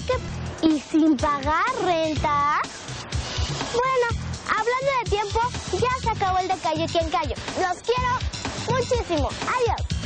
parque y sin pagar renta. Bueno, hablando de tiempo, ya se acabó el de Calle Quien Cayó. Los quiero muchísimo. Adiós.